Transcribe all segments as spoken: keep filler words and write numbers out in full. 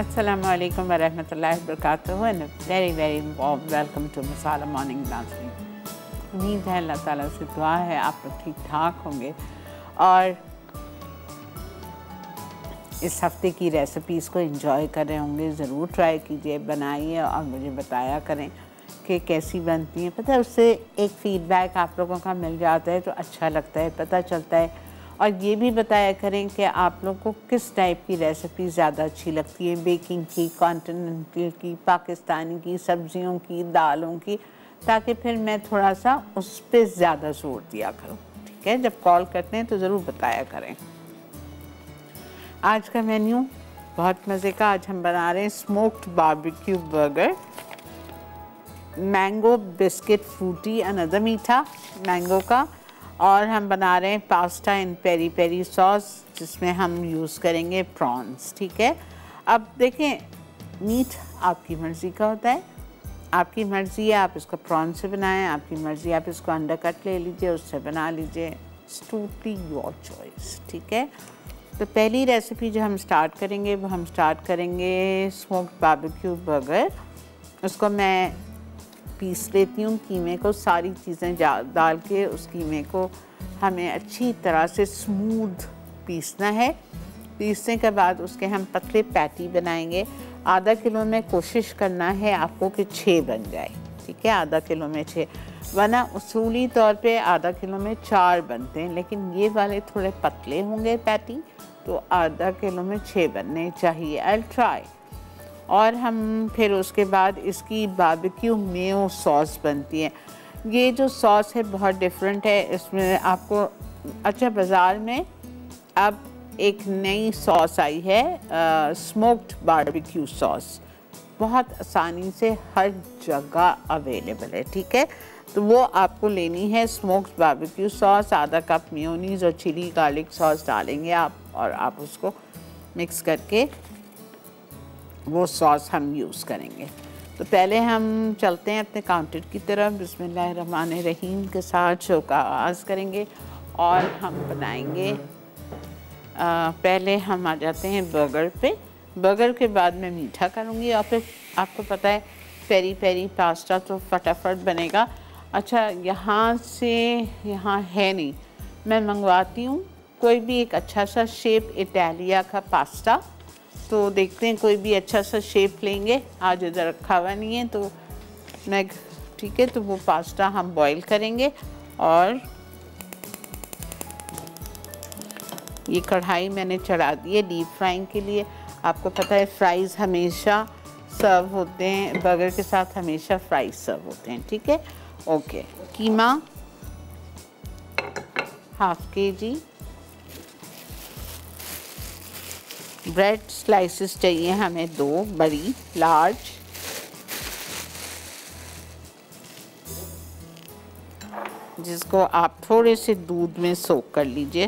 Assalamu alaikum wa rahmatullahi wa barakatuh and a very very warm welcome to Masala Morning Dancing। उम्मीद है अल्लाह ताला से दुआ है आप लोग ठीक ठाक होंगे और इस हफ़्ते की रेसिपीज़ को एंजॉय कर रहे होंगे। ज़रूर ट्राई कीजिए, बनाइए और मुझे बताया करें कि कैसी बनती हैं। पता है उससे एक फ़ीडबैक आप लोगों का मिल जाता है तो अच्छा लगता है, पता चलता है। और ये भी बताया करें कि आप लोगों को किस टाइप की रेसिपी ज़्यादा अच्छी लगती है, बेकिंग की, कॉन्टिनेंटल की, पाकिस्तानी की, सब्जियों की, दालों की, ताकि फिर मैं थोड़ा सा उस पर ज़्यादा जोर दिया करूँ। ठीक है, जब कॉल करते हैं तो ज़रूर बताया करें। आज का मेन्यू बहुत मज़े का। आज हम बना रहे हैं smoked barbecue burger, mango biscuit Frooti, another मीठा मैंगो का। और हम बना रहे हैं pasta in peri peri sauce, जिसमें हम यूज़ करेंगे प्रॉन्स। ठीक है, अब देखें मीट आपकी मर्ज़ी का होता है, आपकी मर्ज़ी है आप इसको प्रॉन से बनाएं, आपकी मर्ज़ी आप इसको अंडर कट ले लीजिए, उससे बना लीजिए, इट्स टोटली योर चॉइस। ठीक है, तो पहली रेसिपी जो हम स्टार्ट करेंगे वो हम स्टार्ट करेंगे स्मोक्ड बारबेक्यू बर्गर। उसको मैं पीस लेती हूँ, कीमे को सारी चीज़ें डाल के उस कीमे को हमें अच्छी तरह से स्मूथ पीसना है। पीसने के बाद उसके हम पतले पैटी बनाएंगे। आधा किलो में कोशिश करना है आपको कि छः बन जाए। ठीक है, आधा किलो में छः, वरना उसूली तौर पे आधा किलो में चार बनते हैं, लेकिन ये वाले थोड़े पतले होंगे पैटी, तो आधा किलो में छः बनने चाहिए। I try. और हम फिर उसके बाद इसकी बारबेक्यू मेयो सॉस बनती है। ये जो सॉस है बहुत डिफरेंट है, इसमें आपको अच्छा बाज़ार में अब एक नई सॉस आई है स्मोक्ड बारबेक्यू सॉस, बहुत आसानी से हर जगह अवेलेबल है। ठीक है, तो वो आपको लेनी है स्मोक्ड बारबेक्यू सॉस। आधा कप मेयोनीज़ और चिली गार्लिक सॉस डालेंगे आप और आप उसको मिक्स करके वो सॉस हम यूज़ करेंगे। तो पहले हम चलते हैं अपने काउंटर की तरफ, बिस्मिल्लाहिर्रहमानिर्रहीम के साथ शो का आगाज़ करेंगे और हम बनाएंगे। आ, पहले हम आ जाते हैं बर्गर पे, बर्गर के बाद मैं मीठा करूँगी और फिर आपको पता है पेरी पेरी पास्ता तो फटाफट बनेगा। अच्छा, यहाँ से यहाँ है नहीं, मैं मंगवाती हूँ कोई भी एक अच्छा सा शेप इटालिया का पास्ता। तो देखते हैं कोई भी अच्छा सा शेप लेंगे, आज इधर रखा हुआ नहीं है तो मैं। ठीक है, तो वो पास्ता हम बॉईल करेंगे और ये कढ़ाई मैंने चढ़ा दी है डीप फ्राइंग के लिए। आपको पता है फ्राइज़ हमेशा सर्व होते हैं बर्गर के साथ, हमेशा फ्राइज़ सर्व होते हैं। ठीक है, ओके। कीमा हाफ के जी, ब्रेड स्लाइसेस चाहिए हमें दो बड़ी लार्ज, जिसको आप थोड़े से दूध में सोक कर लीजिए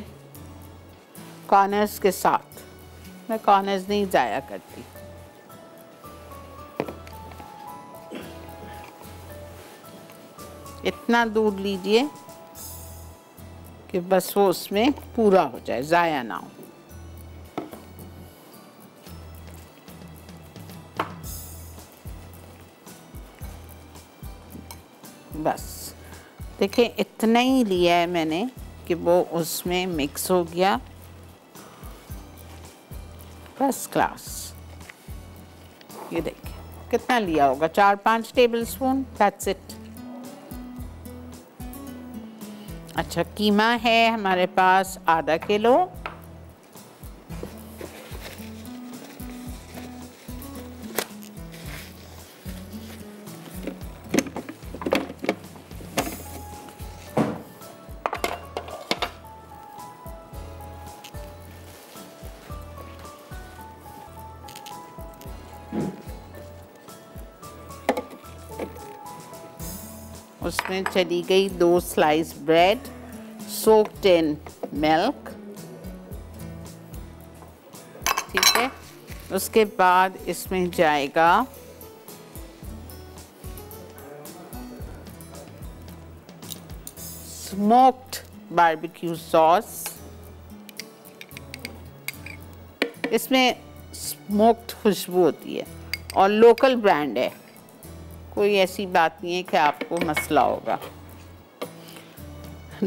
कॉर्नर्स के साथ। मैं कॉर्नर्स नहीं ज़ाया करती। इतना दूध लीजिए कि बस वो उसमें पूरा हो जाए, ज़ाया ना हो। बस देखिए इतना ही लिया है मैंने कि वो उसमें मिक्स हो गया, फर्स्ट क्लास। ये देखिए कितना लिया होगा, चार पाँच टेबल स्पून, दैट्स इट। अच्छा, कीमा है हमारे पास आधा किलो, उसमें चली गई दो slice bread soaked in milk. ठीक है, उसके बाद इसमें जाएगा स्मोक्ड बारबेक्यू सॉस। इसमें स्मोक्ड खुशबू होती है और लोकल ब्रांड है, कोई ऐसी बात नहीं है कि आपको मसला होगा।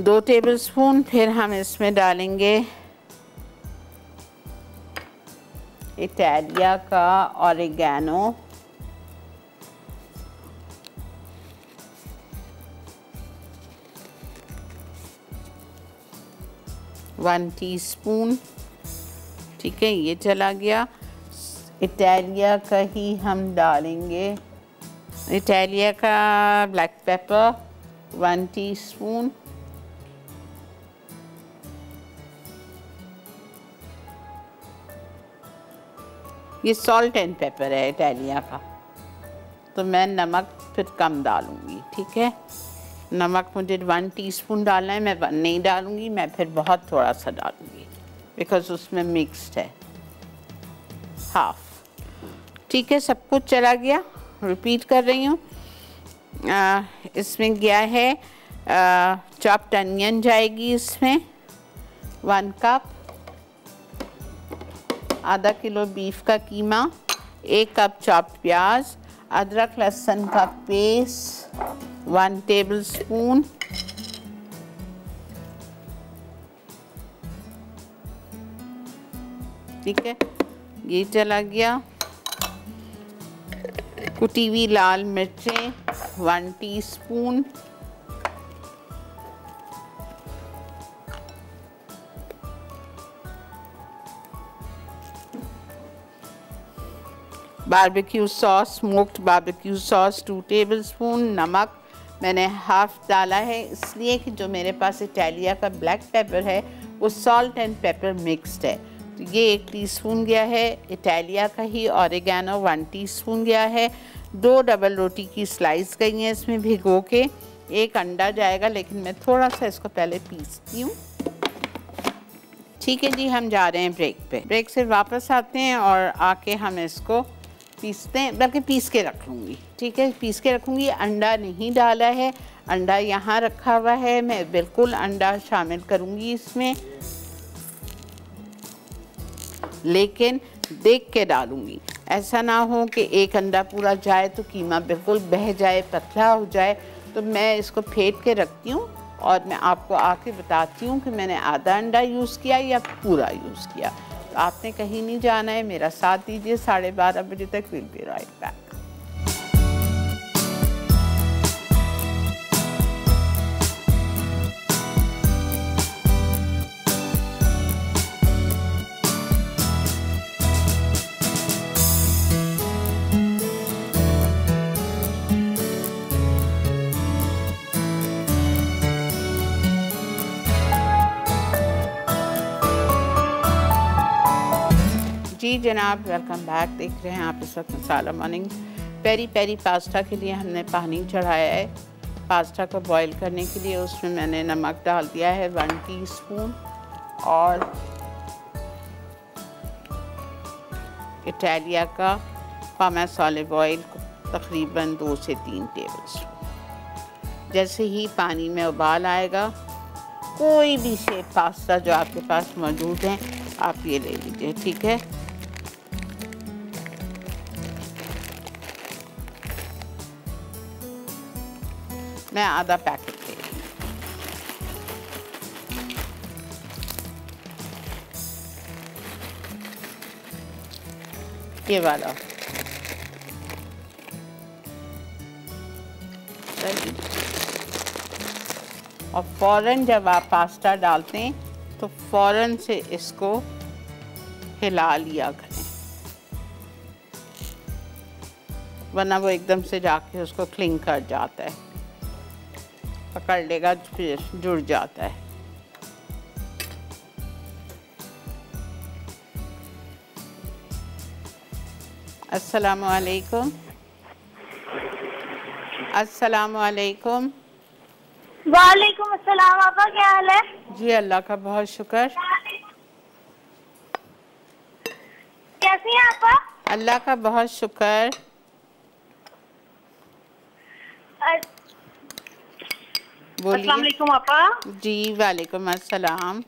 दो टेबलस्पून। फिर हम इसमें डालेंगे इटालिया का ऑरिगेनो, वन टीस्पून। ठीक है, ये चला गया। इटालिया का ही हम डालेंगे, इटालिया का ब्लैक पेपर वन टीस्पून, ये सॉल्ट एंड पेपर है इटालिया का, तो मैं नमक फिर कम डालूँगी। ठीक है, नमक मुझे वन टीस्पून डालना है, मैं नहीं डालूँगी, मैं फिर बहुत थोड़ा सा डालूँगी बिकॉज उसमें मिक्स्ड है, हाफ। ठीक है, सब कुछ चला गया। रिपीट कर रही हूँ, इसमें गया है चॉप्ड अनियन जाएगी इसमें वन कप, आधा किलो बीफ का कीमा, एक कप चॉप्ड प्याज, अदरक लहसुन का पेस्ट वन टेबलस्पून, ठीक है, ये चला गया। कुटी हुई लाल मिर्चें one teaspoon, barbecue sauce, smoked barbecue sauce two tablespoon, नमक मैंने हाफ डाला है इसलिए कि जो मेरे पास इटालिया का ब्लैक पेपर है वो सॉल्ट एंड पेपर मिक्स्ड है, तो ये एक टीस्पून गया है। इटालिया का ही ऑरिगेनो वन टीस्पून गया है। दो डबल रोटी की स्लाइस गई है इसमें भिगो के, एक अंडा जाएगा, लेकिन मैं थोड़ा सा इसको पहले पीसती हूँ। ठीक है जी, हम जा रहे हैं ब्रेक पे, ब्रेक से वापस आते हैं और आके हम इसको पीसते हैं, बल्कि पीस के रख लूँगी। ठीक है, पीस के रखूँगी, अंडा नहीं डाला है, अंडा यहाँ रखा हुआ है, मैं बिल्कुल अंडा शामिल करूँगी इसमें, लेकिन देख के डालूँगी, ऐसा ना हो कि एक अंडा पूरा जाए तो कीमा बिल्कुल बह जाए, पतला हो जाए। तो मैं इसको फेंट के रखती हूँ और मैं आपको आके बताती हूँ कि मैंने आधा अंडा यूज़ किया या पूरा यूज़ किया। तो आपने कहीं नहीं जाना है, मेरा साथ दीजिए, साढ़े बारह बजे तक विल बी राइट बैक। जी जनाब, वेलकम बैक। देख रहे हैं आप इस वक्त मसाला मॉर्निंग। पेरी पेरी पास्ता के लिए हमने पानी चढ़ाया है, पास्ता को बॉईल करने के लिए। उसमें मैंने नमक डाल दिया है वन टीस्पून और इटालिया का पामेस ऑलिव ऑयल तकरीबन दो से तीन टेबलस्पून। जैसे ही पानी में उबाल आएगा, कोई भी शेप पास्ता जो आपके पास मौजूद है आप ये ले लीजिए। ठीक है, मैं आधा पैकेट ले रही हूँ। ये वाला और फौरन जब आप पास्ता डालते हैं तो फौरन से इसको हिला लिया करें, वरना वो एकदम से जाके उसको क्लिंग कर जाता है, पकड़ लेगा, फिर जुड़ जाता है। अस्सलाम वालेकुम। अस्सलाम वालेकुम। वालेकुम अस्सलाम। आपका क्या हाल है? जी अल्लाह का बहुत शुक्र। कैसी हैं आपा? अल्लाह का बहुत शुक्र। बोलिए। अस्सलाम वालेकुम आपा। जी वालेकुम अस्सलाम।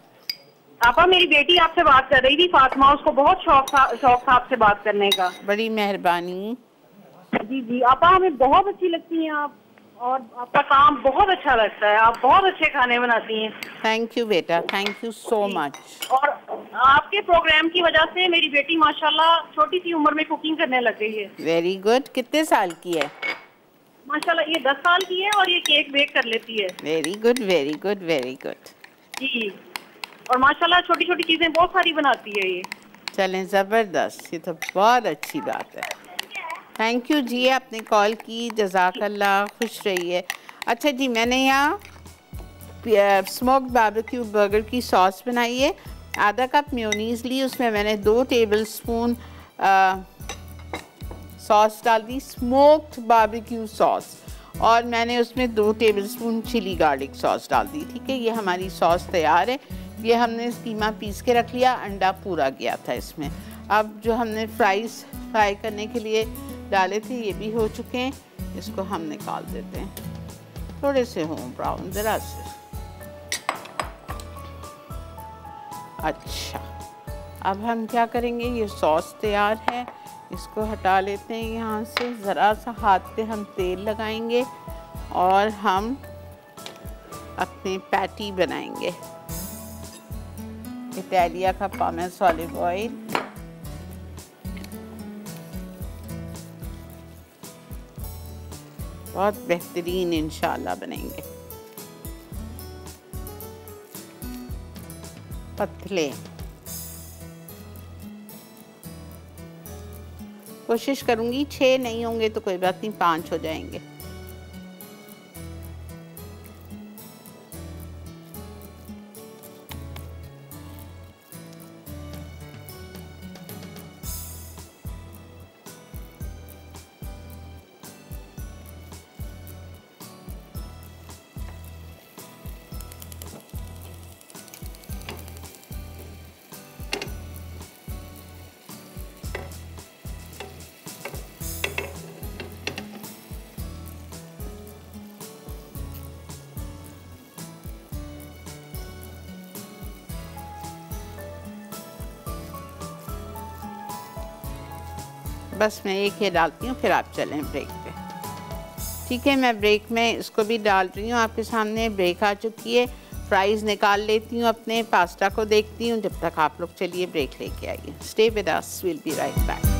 पापा मेरी बेटी आपसे बात कर रही थी फातिमा, उसको बहुत शौक था शौक था आपसे बात करने का। बड़ी मेहरबानी। जी जी आपा हमें बहुत अच्छी लगती हैं आप, और आपका काम बहुत अच्छा लगता है, आप बहुत अच्छे खाने बनाती हैं। थैंक यू बेटा, थैंक यू सो मच। और आपके प्रोग्राम की वजह से मेरी बेटी माशाल्लाह छोटी सी उम्र में कुकिंग करने लग गई है। Very good. कितने साल की है? माशाल्लाह ये दस साल की है और ये केक बेक कर लेती है। Very good very good very good जी। और माशाल्लाह छोटी छोटी चीजें बहुत सारी बनाती है ये। चलें जबरदस्त, ये तो बहुत अच्छी बात है। थैंक यू जी आपने कॉल की, जज़ाकल्लाह, खुश रहिए। अच्छा जी मैंने यहाँ स्मोक्ड बारबेक्यू बर्गर की सॉस बनाई है, आधा कप मेयोनीज़ ली, उसमें मैंने दो टेबल स्पून सॉस डाल दी, स्मोक्ड बारबेक्यू सॉस, और मैंने उसमें दो tablespoon chilli garlic sauce डाल दी। ठीक है, ये हमारी सॉस तैयार है। ये हमने कीमा पीस के रख लिया, अंडा पूरा गया था इसमें। अब जो हमने फ्राइज़ फ्राई करने के लिए डाले थे ये भी हो चुके हैं, इसको हम निकाल देते हैं, थोड़े से हों ब्राउन ज़रा से। अच्छा अब हम क्या करेंगे, ये सॉस तैयार है, इसको हटा लेते हैं यहाँ से। ज़रा सा हाथ पे हम तेल लगाएंगे और हम अपने पैटी बनाएंगे। इटालिया का पामेस ऑलिव ऑयल, बहुत बेहतरीन इंशाल्लाह बनेंगे, पतले। कोशिश करूंगी छः नहीं होंगे तो कोई बात नहीं, पाँच हो जाएंगे। बस मैं एक ही डालती हूँ, फिर आप चलें ब्रेक पे। ठीक है, मैं ब्रेक में इसको भी डाल रही हूँ आपके सामने। ब्रेक आ चुकी है, फ्राइज़ निकाल लेती हूँ अपने, पास्ता को देखती हूँ जब तक आप लोग। चलिए ब्रेक लेके आइए। Stay with us, will be right back.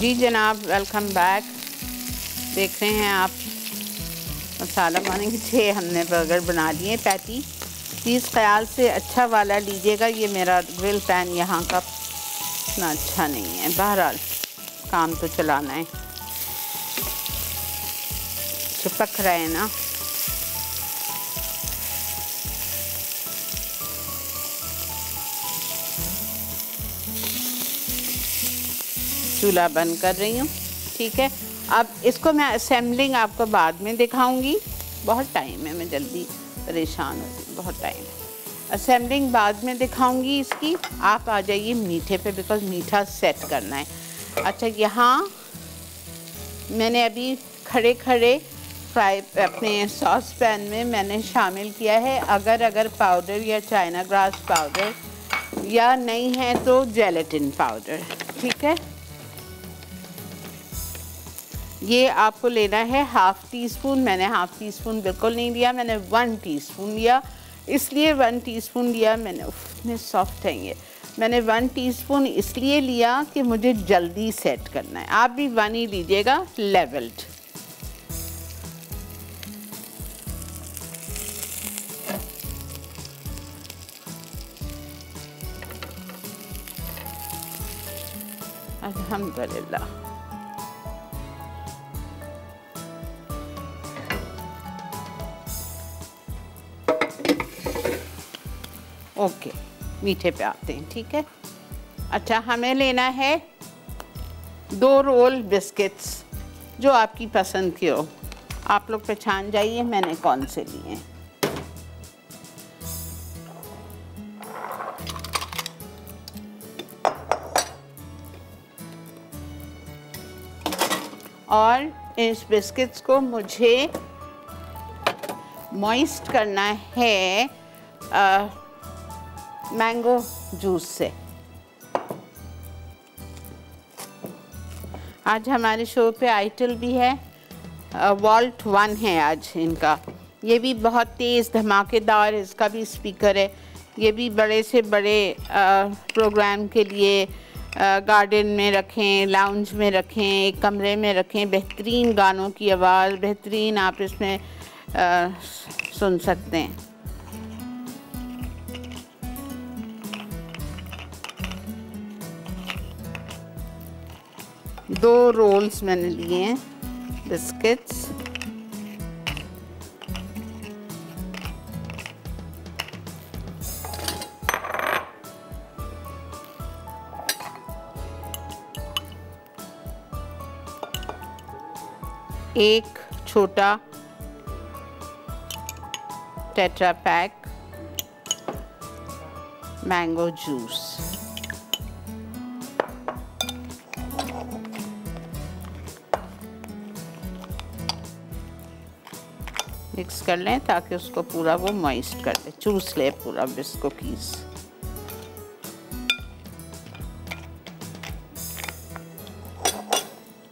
जी जनाब, वेलकम बैक। देख रहे हैं आप मसाला मॉर्निंग छः हमने बर्गर बना लिए। पैटी प्लीज़ ख्याल से अच्छा वाला लीजिएगा, ये मेरा ग्रिल पैन यहाँ का इतना अच्छा नहीं है। बहरहाल काम तो चलाना है। चिपक रहा है ना, चूल्हा बंद कर रही हूँ। ठीक है, अब इसको मैं असेंबलिंग आपको बाद में दिखाऊंगी। बहुत टाइम है, मैं जल्दी परेशान हो गई, बहुत टाइम है। असेंबलिंग बाद में दिखाऊंगी इसकी। आप आ जाइए मीठे पे, बिकॉज मीठा सेट करना है। अच्छा, यहाँ मैंने अभी खड़े खड़े फ्राई अपने सॉस पैन में मैंने शामिल किया है अगर अगर पाउडर या चाइना ग्रास पाउडर, या नहीं है तो जेलेटिन पाउडर। ठीक है, ये आपको लेना है हाफ़ टी स्पून। मैंने हाफ़ टी स्पून बिल्कुल नहीं लिया, मैंने वन टीस्पून लिया। इसलिए वन टीस्पून लिया मैंने, उसमें सॉफ्ट है ये। मैंने वन टीस्पून इसलिए लिया कि मुझे जल्दी सेट करना है। आप भी वन ही लीजिएगा, लेवल्ड। अल्हम्दुलिल्लाह। ओके मीठे पे आते हैं, ठीक है। अच्छा हमें लेना है दो रोल बिस्किट्स, जो आपकी पसंद के हो। आप लोग पहचान जाइए मैंने कौन से लिए हैं। और इस बिस्किट्स को मुझे मॉइस्ट करना है आ, मैंगो जूस से। आज हमारे शो पे आइटल भी है, वॉल्ट वन है आज इनका। ये भी बहुत तेज़ धमाकेदार, इसका भी स्पीकर है। ये भी बड़े से बड़े प्रोग्राम के लिए गार्डन में रखें, लाउंज में रखें, एक कमरे में रखें। बेहतरीन गानों की आवाज़, बेहतरीन आप इसमें आ, सुन सकते हैं। दो रोल्स मैंने लिए हैं बिस्किट्स। एक छोटा tetra pack mango juice. Mix कर लें ताकि उसको पूरा वो मॉइस्ट कर ले, चूस ले पूरा बिस्को पीस।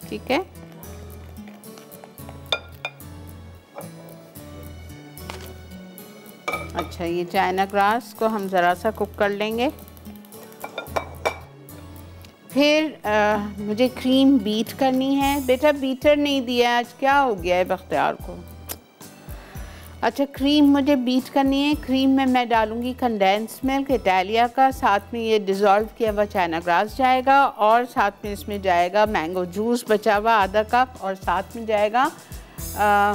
ठीक है, अच्छा ये चाइना ग्रास को हम ज़रा सा कुक कर लेंगे। फिर आ, मुझे क्रीम बीट करनी है। बेटा बीटर नहीं दिया आज, क्या हो गया है बख्तियार को। अच्छा क्रीम मुझे बीट करनी है। क्रीम में मैं डालूंगी कंडेंस मिल्क इटालिया का, साथ में ये डिज़ोल्व किया हुआ चाइना ग्रास जाएगा, और साथ में इसमें जाएगा मैंगो जूस बचा हुआ आधा कप, और साथ में जाएगा आ,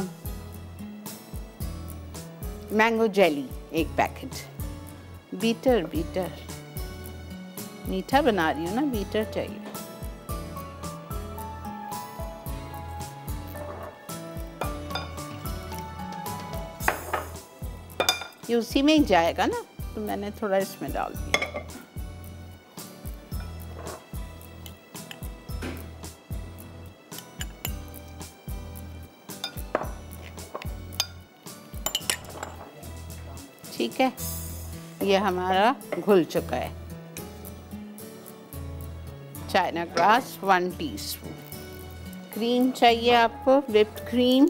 मैंगो जेली एक पैकेट। बीटर बीटर मीठा बना रही हूँ ना, बीटर चाहिए। ये उसी में ही जाएगा ना, तो मैंने थोड़ा इसमें डाल दिया। ठीक है, ये हमारा घुल चुका है। China grass one teaspoon. Cream चाहिए आपको, व्हिप्ड क्रीम।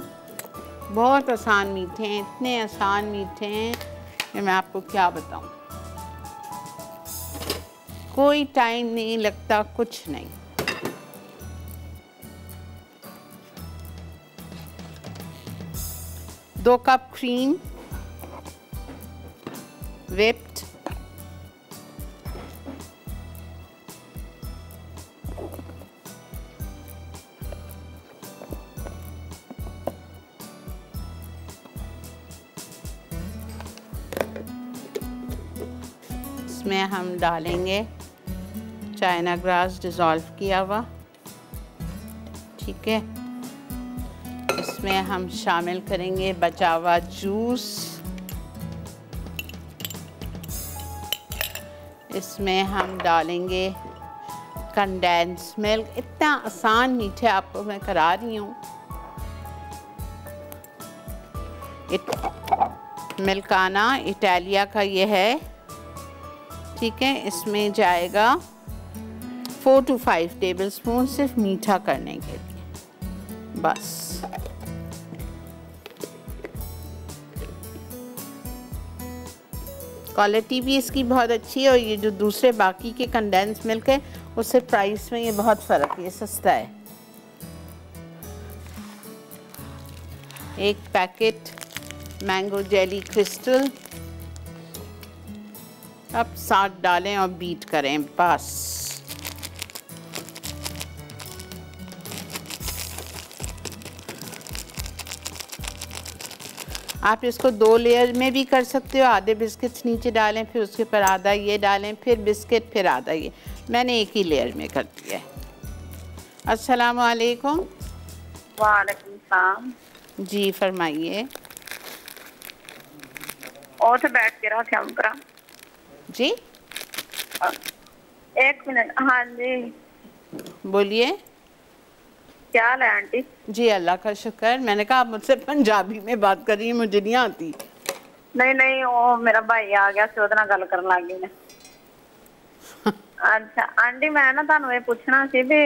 बहुत आसान मीठे हैं, इतने आसान मीठे हैं कि मैं आपको क्या बताऊं। कोई टाइम नहीं लगता, कुछ नहीं। दो कप क्रीम व्हिप्ड, इसमें हम डालेंगे चाइना ग्रास डिज़ोल्व किया हुआ, ठीक है। इसमें हम शामिल करेंगे बचा हुआ जूस। इसमें हम डालेंगे कंडेंस मिल्क। इतना आसान मीठे आपको मैं करा रही हूँ। मिल्काना इटालिया का ये है, ठीक है। इसमें जाएगा four to five tablespoon, सिर्फ मीठा करने के लिए बस। क्वालिटी भी इसकी बहुत अच्छी है, और ये जो दूसरे बाकी के कंडेंस मिल्क है उससे प्राइस में ये बहुत फ़र्क है, सस्ता है। एक पैकेट मैंगो जेली क्रिस्टल अब साथ डालें और बीट करें, बस। आप इसको दो लेयर में भी कर सकते हो, आधे बिस्किट्स नीचे डालें फिर उसके ऊपर आधा ये डालें फिर बिस्किट फिर आधा ये, मैंने एक ही लेयर में कर दिया है। अस्सलामुअलैकुम। वालेकुम सलाम जी, फरमाइए। और तो बैठ के रहा क्या करा जी, एक मिनट। हाँ जी बोलिए। क्या हाल है आंटी जी? अल्लाह का शुक्र। मैंने कहा आप मुझसे पंजाबी में बात कर रही हैं, मुझे नहीं आती। नहीं नहीं, वो मेरा भाई आ गया से उतना गल करन लग गई मैं। अच्छा आंटी मैं ना थानू ये पूछना सी भी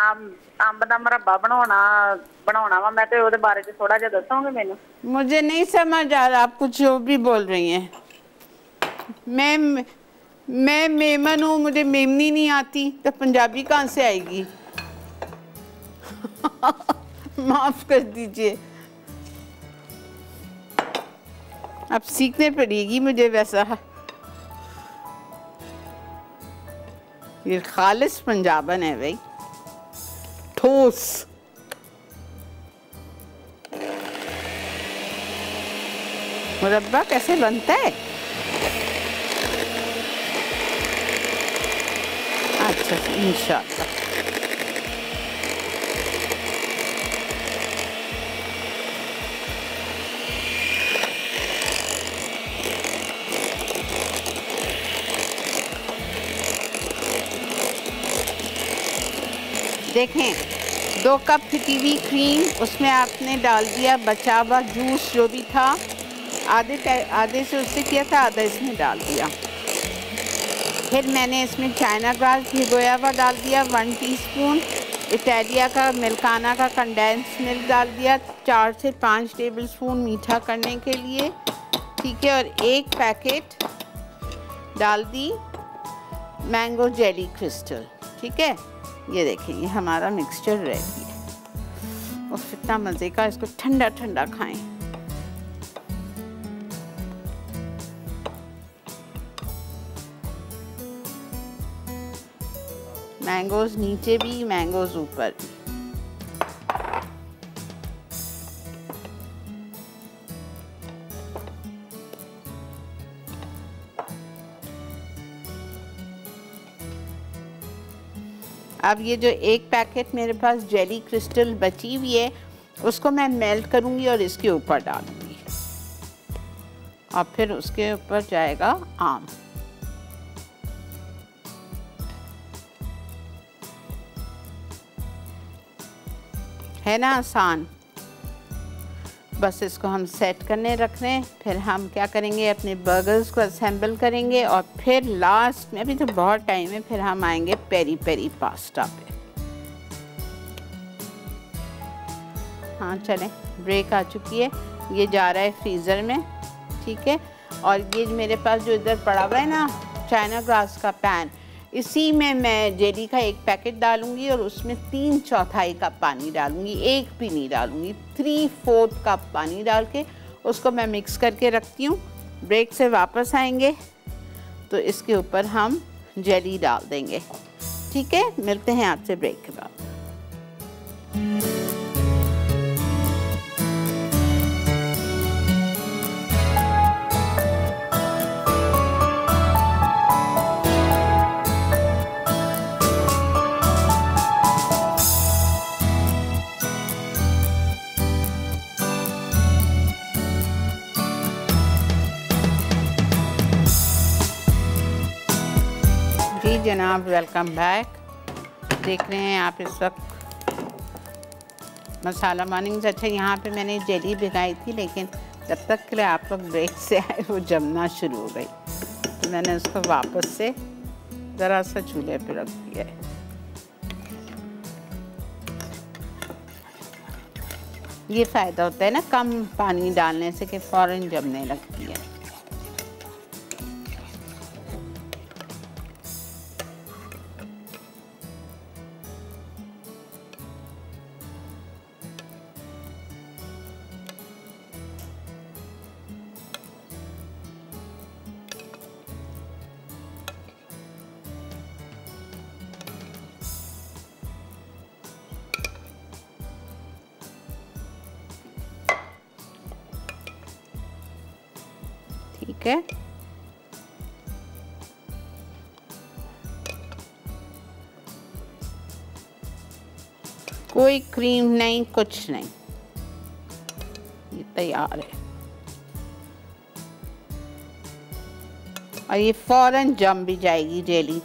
आम अंब का मुरब्बा बनाना बनाना वा, मैं तो उसके बारे में थोड़ा जिहा दसोगे मैनू? मुझे नहीं समझ आ रहा आप कुछ जो भी बोल रही हैं। मैं मैं मेमन हूँ, मुझे मेमनी नहीं आती तो पंजाबी कहाँ से आएगी। माफ कर दीजिए, अब सीखने पड़ेगी मुझे। वैसा ये खालिस पंजाबन है भाई, ठोस। मुरब्बा कैसे बनता है? अच्छा इंशाअल्लाह। देखें दो कप फिटी हुई क्रीम, उसमें आपने डाल दिया बचा हुआ जूस जो भी था, आधे आधे से उससे किया था आधा इसमें डाल दिया। फिर मैंने इसमें चाइना ग्रास भिगोया हुआ डाल दिया वन टीस्पून, इटालिया का मिल्काना का कंडेंस मिल्क डाल दिया चार से पाँच टेबलस्पून मीठा करने के लिए, ठीक है। और एक पैकेट डाल दी मैंगो जेली क्रिस्टल, ठीक है। ये देखिए ये हमारा मिक्सचर रेडी है। और कितना मज़े का, इसको ठंडा ठंडा खाएं। मैंगोज नीचे भी, मैंगोज ऊपर। अब ये जो एक पैकेट मेरे पास जेली क्रिस्टल बची हुई है उसको मैं मेल्ट करूँगी और इसके ऊपर डालूँगी और फिर उसके ऊपर जाएगा आम। है ना आसान? बस इसको हम सेट करने रख रहे हैं, फिर हम क्या करेंगे अपने बर्गर्स को असेंबल करेंगे और फिर लास्ट में, अभी तो बहुत टाइम है, फिर हम आएंगे पेरी पेरी पास्ता पे। हाँ चलें, ब्रेक आ चुकी है। ये जा रहा है फ्रीज़र में, ठीक है। और ये मेरे पास जो इधर पड़ा हुआ है ना चाइना ग्रास का पैन, इसी में मैं जेली का एक पैकेट डालूंगी और उसमें तीन चौथाई कप पानी डालूंगी, एक भी नहीं डालूंगी, थ्री फोर्थ कप पानी डाल के उसको मैं मिक्स करके रखती हूँ। ब्रेक से वापस आएंगे तो इसके ऊपर हम जेली डाल देंगे, ठीक है। मिलते हैं आपसे ब्रेक के बाद। जनाब वेलकम बैक। देख रहे हैं आप इस वक्त मसाला मॉर्निंग्स। अच्छा यहाँ पे मैंने जेली भिगाई थी लेकिन जब तक के लिए आप लोग ब्रेक से आए वो जमना शुरू हो गई तो मैंने उसको वापस से ज़रा सा चूल्हे पे रख दिया है। ये फ़ायदा होता है ना कम पानी डालने से कि फ़ौरन जमने लगती है। ठीक है। कोई क्रीम नहीं, कुछ नहीं, ये तैयार है और ये फौरन जम भी जाएगी जेली।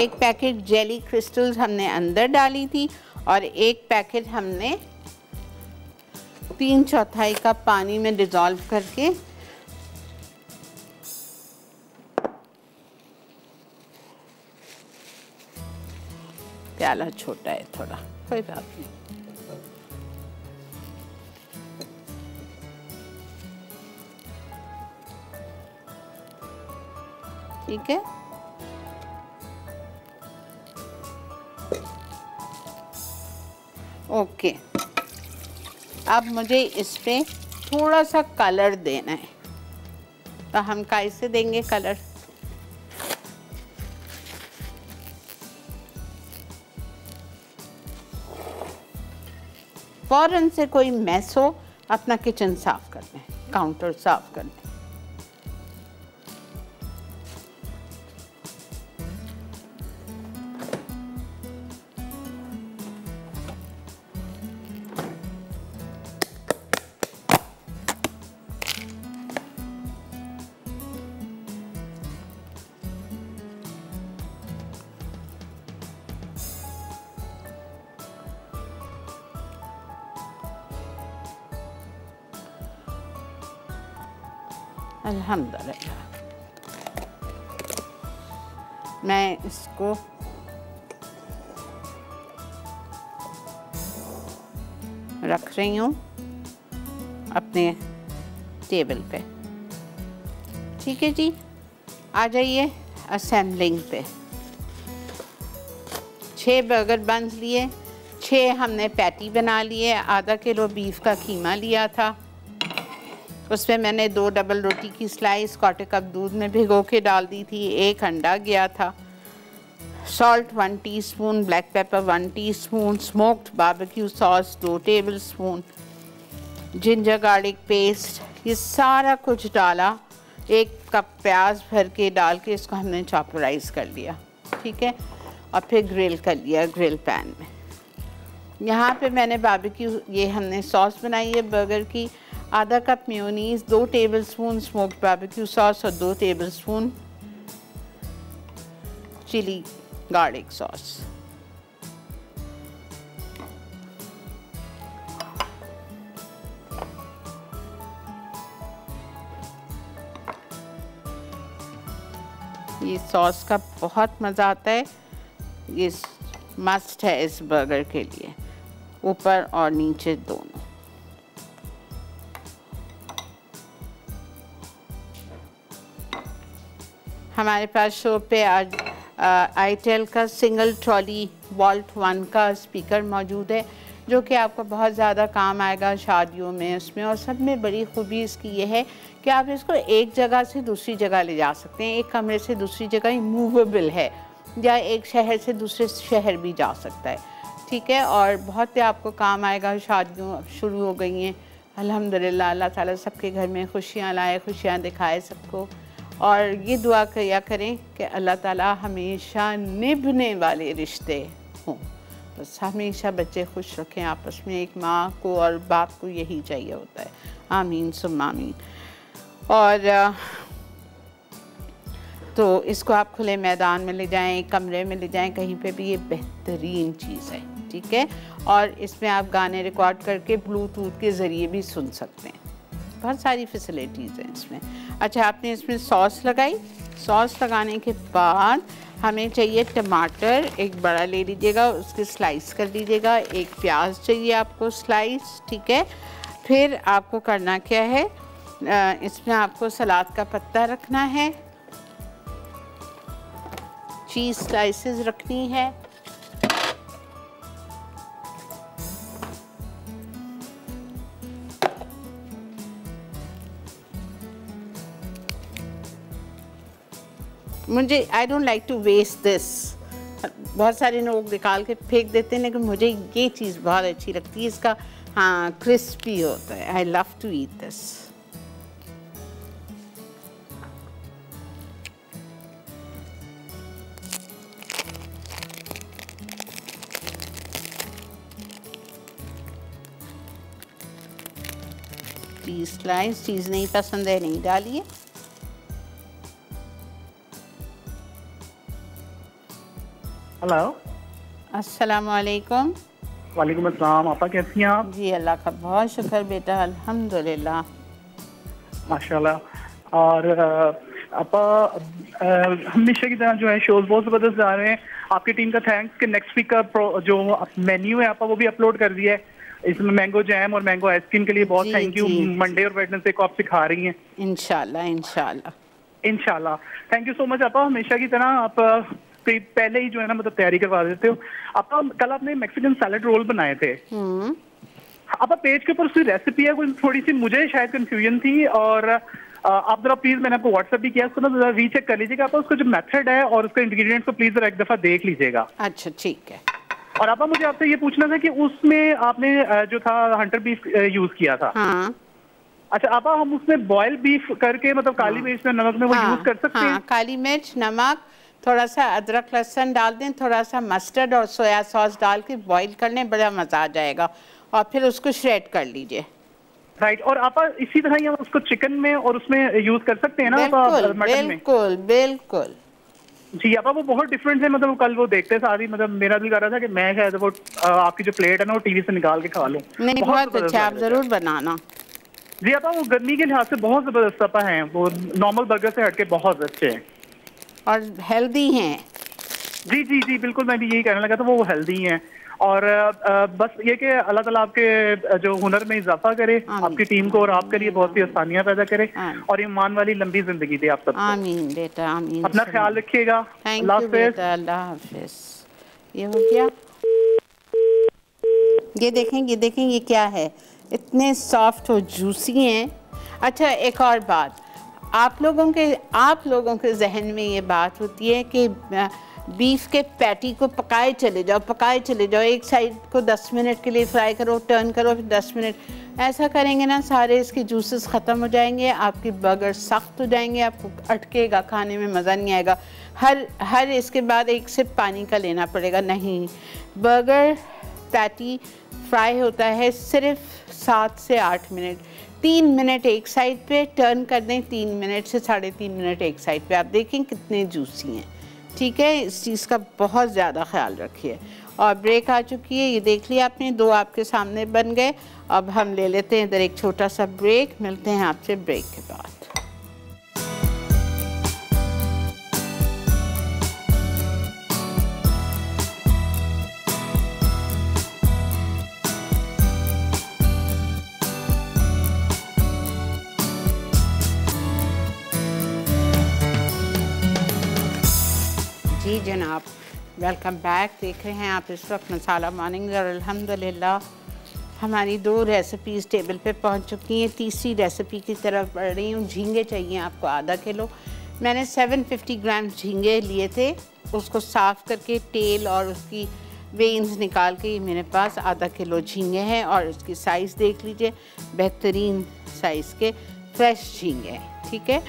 एक पैकेट जेली क्रिस्टल्स हमने अंदर डाली थी और एक पैकेट हमने तीन चौथाई कप पानी में डिजॉल्व करके प्याला छोटा है थोड़ा, कोई बात नहीं। ठीक है, ओके। अब मुझे इस पे थोड़ा सा कलर देना है, तो हम कैसे देंगे कलर? फौरन से कोई मैस हो, अपना किचन साफ करना है, काउंटर साफ करना है। अल्हम्दुलिल्लाह। मैं इसको रख रही हूँ अपने टेबल पे। ठीक है जी, आ जाइए असेंबलिंग पे। छः बर्गर बन लिए, छः हमने पैटी बना लिए। आधा किलो बीफ का कीमा लिया था, उसमें मैंने दो डबल रोटी की स्लाइस क्वार्टर कप दूध में भिगो के डाल दी थी। एक अंडा गया था। Salt one teaspoon, black pepper one teaspoon, smoked barbecue sauce दो टेबलस्पून, जिंजर गार्लिक पेस्ट, ये सारा कुछ डाला। एक कप प्याज भर के डाल के इसको हमने चॉपराइज कर लिया। ठीक है, और फिर ग्रिल कर लिया ग्रिल पैन में। यहाँ पे मैंने बारबेक्यू, ये हमने सॉस बनाई है बर्गर की। आधा कप मेयोनीज़, दो टेबलस्पून स्मोक्ड बारबेक्यू सॉस और दो टेबलस्पून चिली गार्लिक सॉस। ये सॉस का बहुत मज़ा आता है, ये मस्ट है इस बर्गर के लिए, ऊपर और नीचे दोनों। हमारे पास शो पे आज आईटेल का सिंगल ट्रॉली वॉल्ट वन का स्पीकर मौजूद है, जो कि आपको बहुत ज़्यादा काम आएगा शादियों में, उसमें और सब में। बड़ी खूबी इसकी ये है कि आप इसको एक जगह से दूसरी जगह ले जा सकते हैं, एक कमरे से दूसरी जगह, मूवेबल है, या एक शहर से दूसरे शहर भी जा सकता है। ठीक है, और बहुत ही आपको काम आएगा। शादियाँ शुरू हो गई हैं, अल्हम्दुलिल्लाह, अल्लाह ताला सबके घर में खुशियाँ लाए, खुशियाँ दिखाए सबको। और ये दुआ किया करें कि अल्लाह ताला हमेशा निभने वाले रिश्ते हों, बस हमेशा बच्चे खुश रखें आपस में। एक माँ को और बाप को यही चाहिए होता है। आमीन सुम्मा आमीन। और तो इसको आप खुले मैदान में ले जाएं, कमरे में ले जाएं, कहीं पे भी, ये बेहतरीन चीज़ है। ठीक है, और इसमें आप गाने रिकॉर्ड करके ब्लूटूथ के ज़रिए भी सुन सकते हैं। बहुत सारी फैसिलिटीज़ हैं इसमें। अच्छा, आपने इसमें सॉस लगाई, सॉस लगाने के बाद हमें चाहिए टमाटर, एक बड़ा ले लीजिएगा, उसके स्लाइस कर लीजिएगा। एक प्याज चाहिए आपको स्लाइस। ठीक है, फिर आपको करना क्या है, इसमें आपको सलाद का पत्ता रखना है, चीज़ स्लाइसेस रखनी है, मुझे I don't like to waste this. बहुत सारे लोग निकाल के फेंक देते हैं, लेकिन मुझे ये चीज़ बहुत अच्छी लगती है, इसका हाँ क्रिस्पी होता है। I love to eat this. Cheese slice, cheese नहीं पसंद है नहीं डालिए। हेलो, अस्सलाम वालेकुम। वालेकुम अस्सलाम। आपा कैसी हैं आप? जी अल्लाह का बहुत शुक्र बेटा, अल्हम्दुलिल्लाह माशाल्लाह। और आपा हमेशा की तरह जो है शोज बहुत ज़बरदस्त जा रहे हैं। आपकी टीम का थैंक्स कि नेक्स्ट वीक का जो मेन्यू है आपा वो भी अपलोड कर दिया है। इसमें मैंगो जैम और मैंगो आइसक्रीम के लिए बहुत थैंक यू। मंडे और वेडनेसडे को आप सिखा रही हैं इंशाल्लाह। इंशाल्लाह इंशाल्लाह। थैंक यू सो मच आपा। हमेशा की तरह आप पहले ही जो है ना मतलब तैयारी करवा देते हो। आपका कल आपने मैक्सिकन सैलेड रोल बनाए थे, आपका पेज के ऊपर उसकी रेसिपी है, कोई थोड़ी सी मुझे शायद कंफ्यूजन थी, और आप जरा प्लीज, मैंने आपको व्हाट्सएप भी किया, उसको जरा रीचेक कर लीजिएगा। आपका उसका जो मेथड है और उसका इंग्रेडिएंट्स को प्लीज जरा एक दफा देख लीजिएगा। अच्छा ठीक है। और आपका मुझे आपसे ये पूछना था कि उसमें आपने जो था हंटर बीफ यूज किया था, अच्छा आपा हम उसमें बॉयल बीफ करके मतलब काली मिर्च में नमक में वो यूज कर सकते हैं? काली मिर्च, नमक, थोड़ा सा अदरक लहसुन डाल दें, थोड़ा सा मस्टर्ड और सोया सॉस डाल के बॉईल कर लें, बड़ा मज़ा आ जाएगा। और फिर उसको श्रेड कर लीजिए। राइट। और आप इसी तरह ही हम उसको चिकन में और उसमें यूज़ कर सकते हैं ना? बिल्कुल बिल्कुल बिल्कुल जी। आपा वो बहुत डिफरेंट है, मतलब कल वो देखते सारी, मतलब मेरा दिल कर रहा था कि मैं शायद वो आपकी जो प्लेट है ना वो टीवी से निकाल के खा लूँ। नहीं बहुत अच्छा, आप ज़रूर बनाना जी। आपा वो गर्मी के लिहाज से बहुत ज़बरदस्त आपा हैं, वो नॉर्मल बर्गर से हट के बहुत अच्छे हैं और हेल्दी हैं। जी जी जी बिल्कुल, मैं भी यही कहने लगा था, वो हेल्दी हैं। और आ, बस ये कि अल्लाह ताला आपके जो हुनर में इजाफा करे, आपकी टीम को और आपके लिए बहुत सी आसानियाँ पैदा करे, और ईमान वाली लंबी जिंदगी दे आप सबको। आमीन बेटा आमीन। अपना ख्याल रखिएगा। अल्लाह हाफिज़। ये हो गया, ये देखें ये देखें ये क्या है, इतने सॉफ्ट और जूसी हैं। अच्छा एक और बात, आप लोगों के आप लोगों के जहन में ये बात होती है कि बीफ के पैटी को पकाए चले जाओ पकाए चले जाओ, एक साइड को दस मिनट के लिए फ्राई करो, टर्न करो, फिर दस मिनट। ऐसा करेंगे ना सारे इसके जूसेस ख़त्म हो जाएंगे, आपके बर्गर सख्त हो जाएंगे, आपको अटकेगा, खाने में मज़ा नहीं आएगा। हर हर इसके बाद एक सिप पानी का लेना पड़ेगा। नहीं, बर्गर पैटी फ्राई होता है सिर्फ सात से आठ मिनट। तीन मिनट एक साइड पे टर्न कर दें, तीन मिनट से साढ़े तीन मिनट एक साइड पे, आप देखें कितने जूसी हैं। ठीक है, इस चीज़ का बहुत ज़्यादा ख्याल रखिए। और ब्रेक आ चुकी है, ये देख लिया आपने, दो आपके सामने बन गए। अब हम ले लेते हैं इधर एक छोटा सा ब्रेक, मिलते हैं आपसे ब्रेक के बाद। जनाब वेलकम बैक। देख रहे हैं आप इस वक्त मसाला मॉर्निंग्स, और अल्हम्दुलिल्लाह हमारी दो रेसिपीज़ टेबल पे पहुंच चुकी हैं। तीसरी रेसिपी की तरफ बढ़ रही हूँ। झींगे चाहिए आपको आधा किलो। मैंने सात सौ पचास ग्राम झींगे लिए थे, उसको साफ़ करके तेल और उसकी वेन्स निकाल के मेरे पास आधा किलो झींगे हैं। और उसकी साइज़ देख लीजिए, बेहतरीन साइज़ के फ्रेश झींगे। ठीक है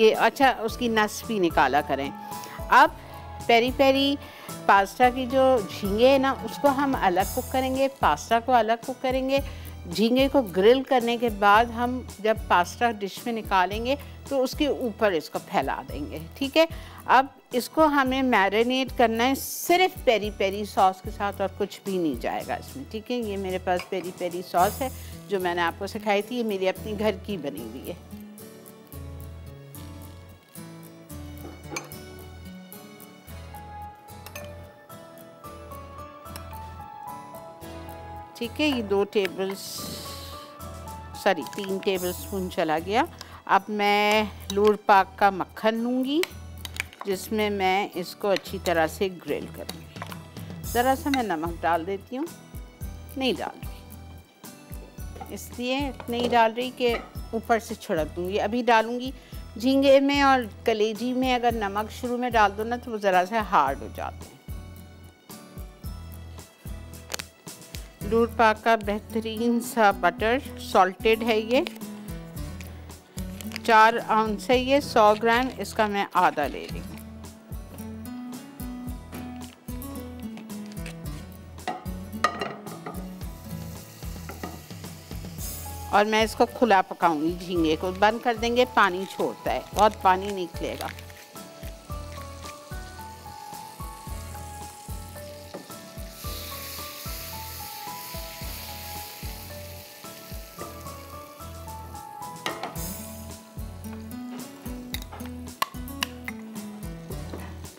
ये, अच्छा उसकी नस भी निकाला करें। अब पेरी पेरी पास्ता की जो झींगे है ना, उसको हम अलग कुक करेंगे, पास्ता को अलग कुक करेंगे। झींगे को ग्रिल करने के बाद हम जब पास्ता डिश में निकालेंगे तो उसके ऊपर इसको फैला देंगे। ठीक है, अब इसको हमें मैरिनेट करना है सिर्फ पेरी पेरी सॉस के साथ, और कुछ भी नहीं जाएगा इसमें। ठीक है, ये मेरे पास पेरी पेरी सॉस है जो मैंने आपको सिखाई थी, ये मेरी अपनी घर की बनी हुई है। ठीक है, ये दो टेबल्स सॉरी तीन टेबलस्पून चला गया। अब मैं लूरपाक का मक्खन लूँगी, जिसमें मैं इसको अच्छी तरह से ग्रिल करूँगी। ज़रा सा मैं नमक डाल देती हूँ, नहीं डाल रही, इसलिए नहीं डाल रही कि ऊपर से छिड़क दूँगी। अभी डालूँगी झींगे में और कलेजी में अगर नमक शुरू में डाल दो ना तो वो ज़रा सा हार्ड हो जाते हैं। लूरपाक का बेहतरीन सा बटर सॉल्टेड है, ये चार आउंस है, ये सौ ग्राम, इसका मैं आधा ले रही हूँ। और मैं इसको खुला पकाऊंगी, झींगे को बंद कर देंगे, पानी छोड़ता है, बहुत पानी निकलेगा।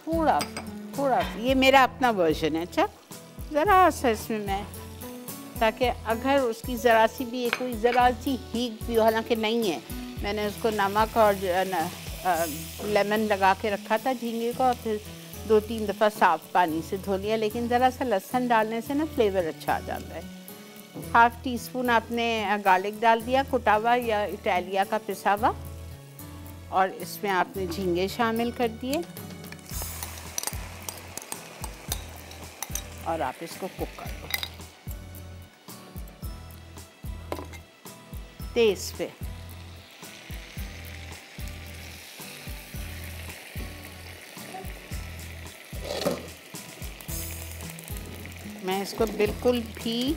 थोड़ा थोड़ा ये मेरा अपना वर्जन है, अच्छा ज़रा सा इसमें मैं, ताकि अगर उसकी ज़रा सी भी कोई ज़रा सी हीक भी, हालांकि नहीं है, मैंने उसको नमक और लेमन लगा के रखा था झींगे को, और फिर दो तीन दफ़ा साफ़ पानी से धो लिया, लेकिन ज़रा सा लहसुन डालने से ना फ्लेवर अच्छा आ जाता है। हाफ़ टी स्पून आपने गार्लिक डाल दिया, कुटावा या इटालिया का पिसा हुआ, और इसमें आपने झींगे शामिल कर दिए और आप इसको कुक कर दो तेज़ पे। मैं इसको बिल्कुल भी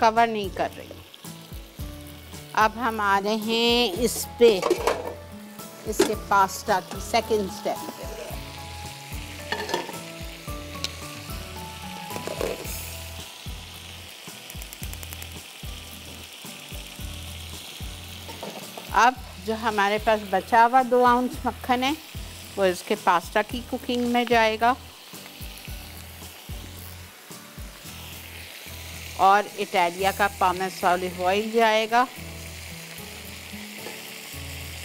कवर नहीं कर रही। अब हम आ रहे हैं इस पे, इसके पास्ता की सेकंड स्टेप पे। अब जो हमारे पास बचा हुआ दो आउंस मक्खन है वो इसके पास्ता की कुकिंग में जाएगा, और इटालिया का पामेस ऑलिव ऑयल जाएगा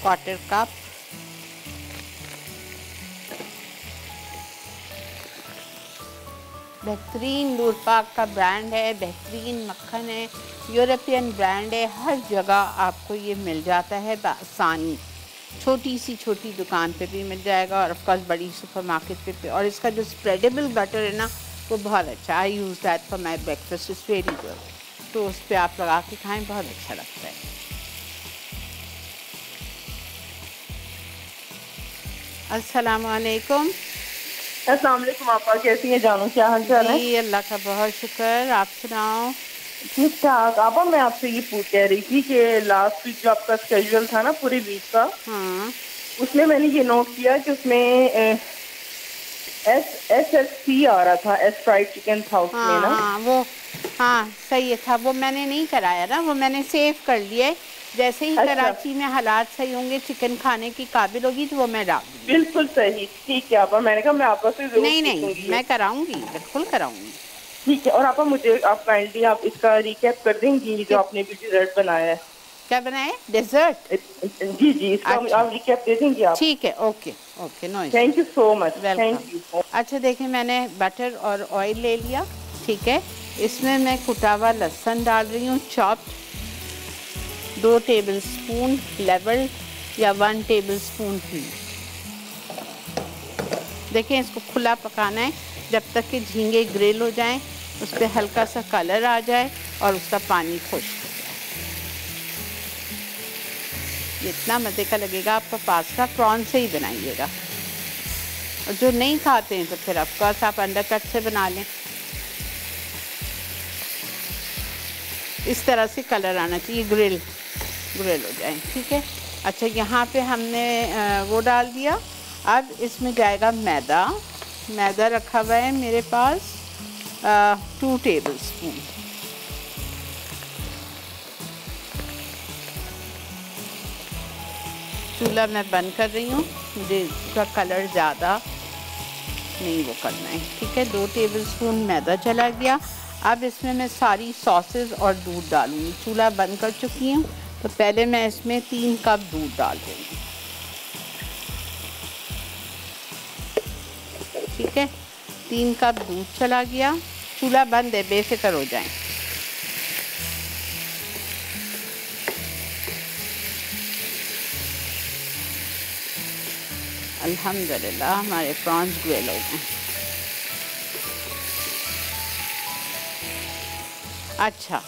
क्वार्टर कप, बेहतरीन लूरपाक का ब्रांड है, बेहतरीन मक्खन है, यूरोपियन ब्रांड है, हर जगह आपको ये मिल जाता है आसानी, छोटी सी छोटी दुकान पे भी मिल जाएगा और ऑफकोर्स बड़ी सुपरमार्केट पे भी। और इसका जो स्प्रेडेबल बटर है ना वो बहुत अच्छा, I use that for my breakfast, is very good, तो उस पर आप लगा के खाएँ, बहुत अच्छा लगता है। अस्सलामुअलैकुम। अस्सलाम वालेकुम। आपा कैसी हैं जानू, क्या हाल चाल है? जी अल्लाह का बहुत शुक्र, आप सुनाओ? ठीक ठाक। आपा मैं आपसे ये पूछ कह रही थी कि लास्ट वीक जो आपका स्केड्यूल था ना पूरे वीक का, हाँ, उसमें मैंने ये नोट किया कि उसमें एस एस एस सी आ रहा था, एस फ्राइड चिकन था उसमें, हाँ, ना हाँ, वो हाँ सही था, वो मैंने नहीं कराया ना, वो मैंने सेव कर लिया। जैसे ही अच्छा, कराची में हालात सही होंगे, चिकन खाने की काबिल होगी तो वो मैं डाल दूंगी। बिल्कुल सही, ठीक है आपा, मैंने कहा मैं आपा से जरूर नहीं नहीं मैं कराऊंगी, बिल्कुल कराऊंगी। ठीक है। और आपा मुझे आप काइंडली आप इसका रिकैप कर देंगी जो आपने भी डिजर्ट बनाया है? क्या बनाया? डिजर्ट? जी जी, इसका अच्छा, आप रिकैप दे देंगी आप? ठीक है, okay okay, no issue, thank you so much, thank you. अच्छा देखिए, मैंने बटर और ऑयल ले लिया, ठीक है, इसमें मैं कुटा हुआ लहसुन डाल रही हूँ चॉप्ड, दो टेबल स्पून लेवल या वन टेबल स्पून ही। देखें इसको खुला पकाना है जब तक कि झींगे ग्रिल हो जाएं, उस पर हल्का सा कलर आ जाए और उसका पानी खुश्क हो जाए। ये इतना मज़े का लगेगा आपका पास्ता, प्रॉन से ही बनाइएगा, और जो नहीं खाते हैं तो फिर ऑफकोर्स आप अंडर कट से बना लें। इस तरह से कलर आना चाहिए, ग्रिल ग्रिल हो जाए, ठीक है। अच्छा यहाँ पे हमने वो डाल दिया, अब इसमें जाएगा मैदा, मैदा रखा हुआ है मेरे पास टू टेबल स्पून। चूल्हा मैं बंद कर रही हूँ, मुझे इसका कलर ज़्यादा नहीं वो करना है, ठीक है। दो टेबल स्पून मैदा चला गया। अब इसमें मैं सारी सॉसेस और दूध डालूंगी, चूल्हा बंद कर चुकी हूँ, तो पहले मैं इसमें तीन कप दूध डाल दूँगी, ठीक है। तीन कप दूध चला गया, चूल्हा बंद है, बेफिक्र हो जाए। अल्हम्दुलिल्लाह हमारे प्रॉन्स ग्रिल हो गए। अच्छा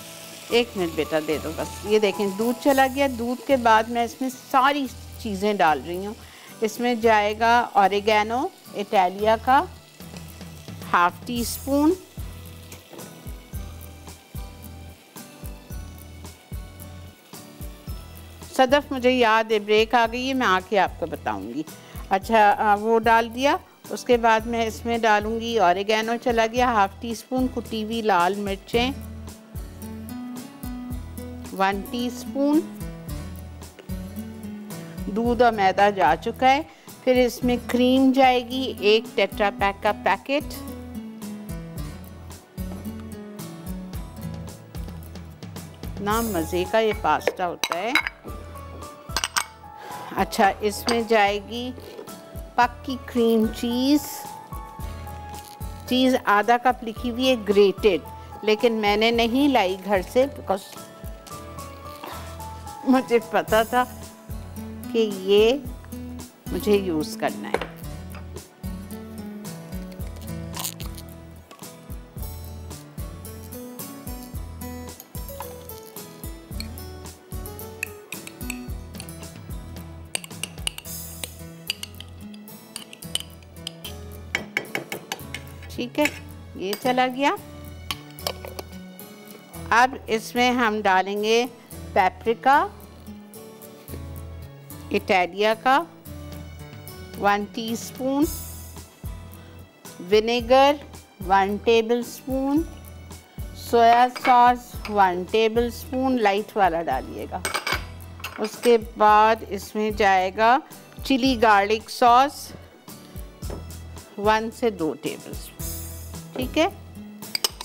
एक मिनट बेटा दे दो बस। ये देखें दूध चला गया। दूध के बाद मैं इसमें सारी चीज़ें डाल रही हूँ। इसमें जाएगा ऑरिगेनो इटालिया का हाफ टी स्पून, सदफ मुझे याद है ब्रेक आ गई है, मैं आके आपको बताऊंगी। अच्छा वो डाल दिया। उसके बाद मैं इसमें डालूंगी ऑरिगेनो चला गया हाफ टी स्पून, कुटी हुई लाल मिर्चें वन टीस्पून, दूध और मैदा जा चुका है। फिर इसमें क्रीम जाएगी, एक टेट्रा पैक का पैकेट, ना मज़े का ये पास्ता होता है। अच्छा इसमें जाएगी पक्की क्रीम चीज़, चीज़ आधा कप लिखी हुई है ग्रेटेड, लेकिन मैंने नहीं लाई घर से बिकॉज मुझे पता था कि ये मुझे यूज़ करना है। ठीक है ये चला गया। अब इसमें हम डालेंगे पैप्रिका इटालिया का one teaspoon, vinegar one tablespoon, soya sauce one tablespoon, light वाला डालिएगा। उसके बाद इसमें जाएगा चिली गार्लिक सॉस वन से दो टेबलस्पून। ठीक है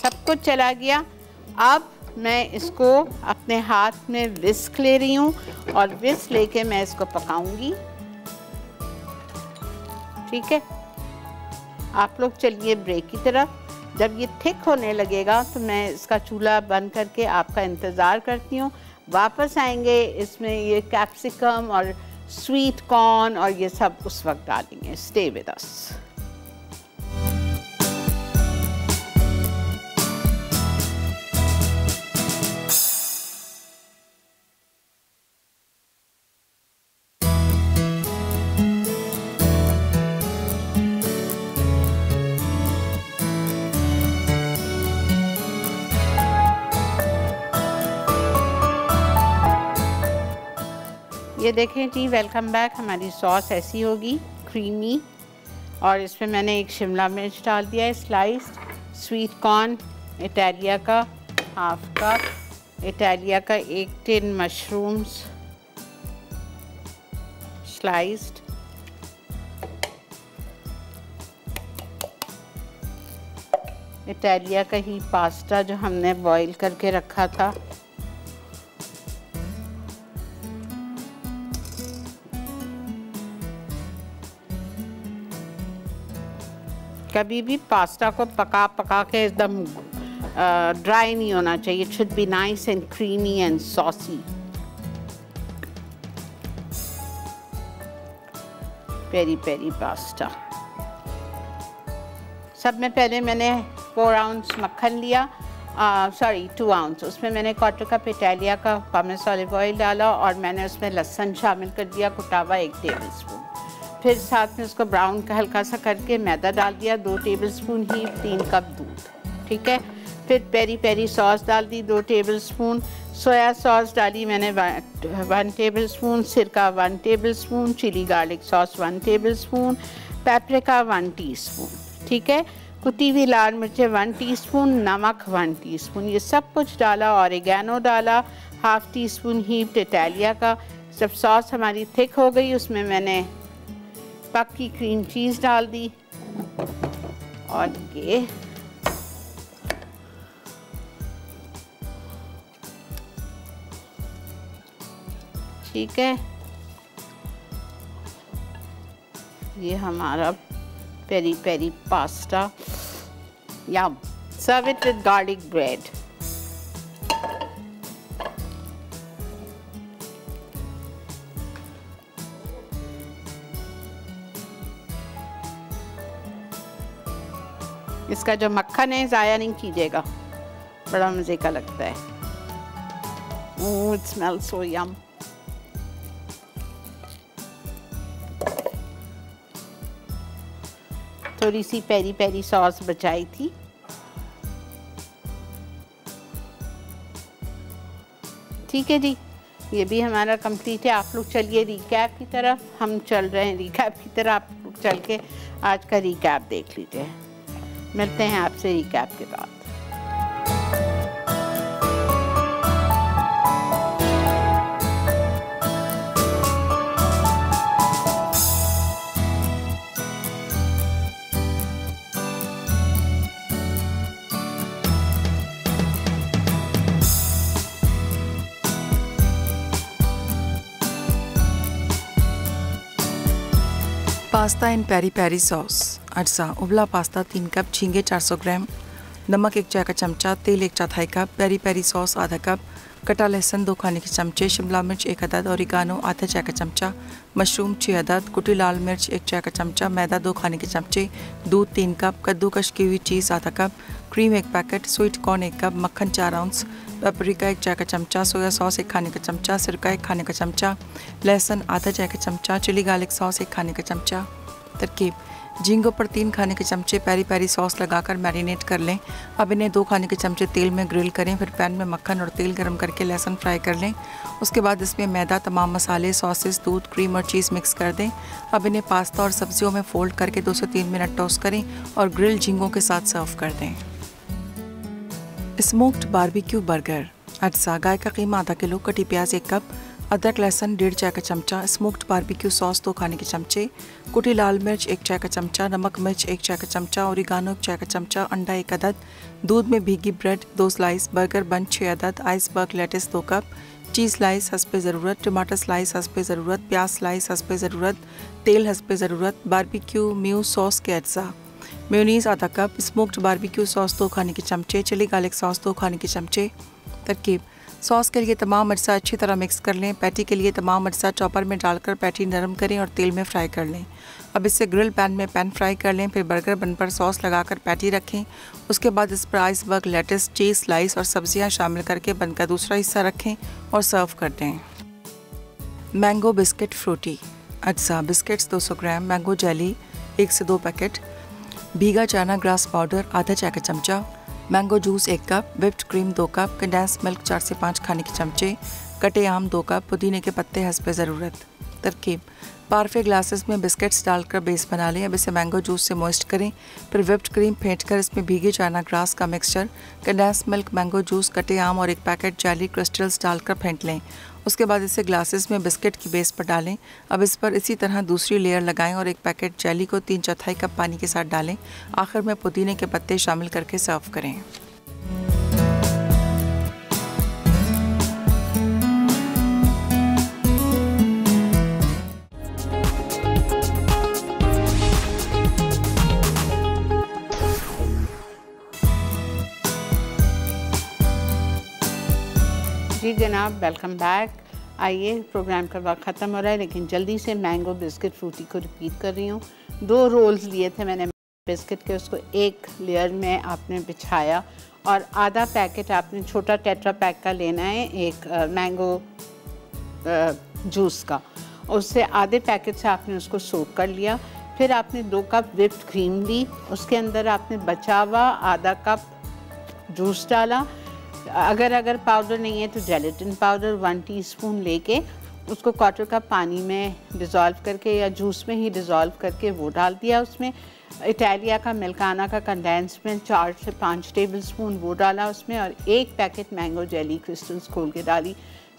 सब कुछ चला गया। अब मैं इसको अपने हाथ में विस्क ले रही हूँ और विस्क लेके मैं इसको पकाऊंगी। ठीक है आप लोग चलिए ब्रेक की तरफ। जब ये थिक होने लगेगा तो मैं इसका चूल्हा बंद करके आपका इंतज़ार करती हूँ। वापस आएंगे, इसमें ये कैप्सिकम और स्वीट कॉर्न और ये सब उस वक्त डालेंगे। Stay with us. ये देखें जी वेलकम बैक। हमारी सॉस ऐसी होगी क्रीमी, और इसमें मैंने एक शिमला मिर्च डाल दिया है स्लाइस्ड, स्वीट कॉर्न इटालिया का हाफ कप, इटालिया का एक टिन मशरूम्स स्लाइस्ड, इटालिया का ही पास्ता जो हमने बॉईल करके रखा था, कभी भी पास्ता को पका पका के एकदम ड्राई नहीं होना चाहिए। It should be nice and creamy and saucy. Peri peri pasta. सब में पहले मैंने फोर आउंस मक्खन लिया, सॉरी टू आउंस। उसमें मैंने क्वार्टर कप इटालिया का पामेस ऑलिव ऑयल डाला और मैंने उसमें लहसुन शामिल कर दिया कुटावा एक टेबल स्पून। फिर साथ में उसको ब्राउन का हल्का सा करके मैदा डाल दिया दो टेबलस्पून ही, तीन कप दूध। ठीक है फिर पेरी पेरी सॉस डाल दी दो टेबलस्पून, सोया सॉस डाली मैंने वन टेबलस्पून, सिरका one tablespoon, chilli garlic sauce one tablespoon, paprika one teaspoon. ठीक है कुटी हुई लाल मिर्चें वन टीस्पून, नमक वन टीस्पून, ये सब कुछ डाला। ऑरिगेनो डाला half teaspoon heaped Italia का। जब सॉस हमारी थिक हो गई उसमें मैंने पक्की क्रीम चीज़ डाल दी और ये ठीक है ये हमारा peri peri pasta. Yum. Serve it with garlic bread. इसका जो मक्खन है ज़ाया नहीं कीजिएगा, बड़ा मज़े का लगता है। Oh it smells so yum. थोड़ी सी पेरी पेरी सॉस बचाई थी, ठीक है जी, ये भी हमारा कंप्लीट है। आप लोग चलिए रिकैप की तरफ, हम चल रहे हैं रिकैप की तरफ, आप लोग चल के आज का रिकैप देख लीजिए। मिलते हैं आपसे रिकैप के बाद। Pasta in peri peri sauce. अर्सा उबला पास्ता तीन कप, झींगे चार सौ ग्राम, नमक एक चाय का चमचा, तेल एक चौथाई कप, पेरी पेरी सॉस आधा कप, कटा लहसुन दो खाने के चमचे, शिमला मिर्च एक अदद, ओरिगानो आधा चाय का चमचा, मशरूम छः अदद, कुटी लाल मिर्च एक चाय का चमचा, मैदा दो खाने के चमचे, दूध तीन कप, कद्दूकश की हुई चीज़ आधा कप, क्रीम एक पैकेट, स्वीट कॉर्न एक कप, मक्खन चार आउंस, पेपरिका एक चाय का चमचा, सोया सॉस एक खाने का चमचा, सिरका एक खाने का चमचा, लहसुन आधा चाय का चमचा, चिली गार्लिक सॉस एक खाने का चमचा। तरकीब, झींगों पर तीन खाने के चमचे पेरी पेरी सॉस लगाकर मैरिनेट कर लें। अब इन्हें दो खाने के चमचे तेल में ग्रिल करें, फिर पैन में मक्खन और तेल गर्म करके लहसुन फ्राई कर लें। उसके बाद इसमें मैदा, तमाम मसाले, सॉसेस, दूध, क्रीम और चीज़ मिक्स कर दें। अब इन्हें पास्ता और सब्जियों में फोल्ड करके दो से तीन मिनट टोस्ट करें और ग्रिल झींगों के साथ सर्व कर दें। Smoked barbecue burger. अज्जा, गाय का कीमा आधा किलो, कटी प्याज एक कप, अदरक लहसुन डेढ़ चाय का चमचा, स्मोक्ड बारबेक्यू सॉस दो खाने के चमचे, कुटी लाल मिर्च एक चाय का चमचा, नमक मिर्च एक चाय का चमचा, ओरिगानो एक चाय का चमचा, अंडा एक अदद, दूध में भीगी ब्रेड दो स्लाइस, बर्गर बन छः अदद, आइसबर्ग लेटस दो कप, चीज़ स्लाइस हंसपे ज़रूरत, टमाटर स्लाइस हंसपे ज़रूरत, प्याज स्लाइस हंसपे ज़रूरत, तेल हंसपे ज़रूरत, बारबेक्यू म्यू सॉस के अज्जा, मेयोनीज़ आधा कप, स्मोक्ड बारबेक्यू सॉस दो खाने के चमचे, चिली गार्लिक सॉस दो खाने के चमचे। तरकीब, सॉस के लिए तमाम अर्सा अच्छी तरह मिक्स कर लें। पैटी के लिए तमाम अर्सा चॉपर में डालकर पैटी नरम करें और तेल में फ्राई कर लें। अब इसे ग्रिल पैन में पैन फ्राई कर लें, फिर बर्गर बन पर सॉस लगाकर पैटी रखें। उसके बाद इस पर आइसबर्ग लेटस, चीज़ स्लाइस और सब्जियां शामिल करके बन का दूसरा हिस्सा रखें और सर्व कर दें। Mango biscuit fruity. अर्सा, बिस्किट्स दो सौ ग्राम, मैंगो जेली एक से दो पैकेट, भीगा चना ग्रास पाउडर आधा चाय का चमचा, मैंगो जूस एक कप, व्हिप्ड क्रीम दो कप, कंडेंस मिल्क चार से पाँच खाने के चमचे, कटे आम दो कप, पुदीने के पत्ते हंसपे ज़रूरत। तरकीब, पारफे ग्लासेस में बिस्किट्स डालकर बेस बना लें। अब इसे मैंगो जूस से मोइस्ट करें, फिर व्हिप्ड क्रीम फेंटकर इसमें भीगे चना ग्रास का mixture, condense milk, mango juice, कटे आम और एक पैकेट जेली क्रिस्टल्स डालकर फेंट लें। उसके बाद इसे ग्लासेस में बिस्किट की बेस पर डालें। अब इस पर इसी तरह दूसरी लेयर लगाएं और एक पैकेट जेली को तीन चौथाई कप पानी के साथ डालें। आखिर में पुदीने के पत्ते शामिल करके सर्व करें। जी जनाब, वेलकम बैक। आइए, प्रोग्राम का वक्त ख़त्म हो रहा है, लेकिन जल्दी से मैंगो बिस्किट फ्रूटी को रिपीट कर रही हूँ। दो रोल्स लिए थे मैंने बिस्किट के, उसको एक लेयर में आपने बिछाया और आधा पैकेट आपने छोटा टेट्रा पैक का लेना है, एक मैंगो जूस का, उससे आधे पैकेट से आपने उसको सोक कर लिया। फिर आपने दो कप व्हिप्ड क्रीम ली, उसके अंदर आपने बचा हुआ आधा कप जूस डाला, अगर अगर पाउडर नहीं है तो जेलेटिन पाउडर वन टीस्पून लेके उसको क्वार्टर कप पानी में डिज़ोल्व करके या जूस में ही डिज़ोल्व करके वो डाल दिया। उसमें इटालिया का मिल्काना का कंडेंस में चार से पाँच टेबलस्पून वो डाला उसमें, और एक पैकेट मैंगो जेली क्रिस्टल्स खोल के डाली।